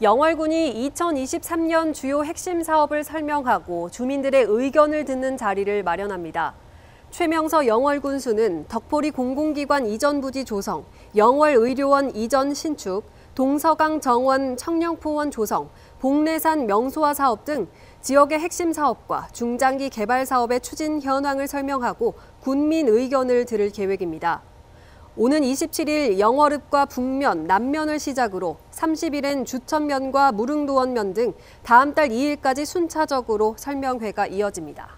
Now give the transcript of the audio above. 영월군이 2023년 주요 핵심 사업을 설명하고 주민들의 의견을 듣는 자리를 마련합니다. 최명서 영월군수는 덕포리 공공기관 이전 부지 조성, 영월의료원 이전 신축, 동서강 정원 청령포원 조성, 봉래산 명소화 사업 등 지역의 핵심 사업과 중장기 개발 사업의 추진 현황을 설명하고 군민 의견을 들을 계획입니다. 오는 27일 영월읍과 북면, 남면을 시작으로 30일엔 주천면과 무릉도원면 등 다음 달 2일까지 순차적으로 설명회가 이어집니다.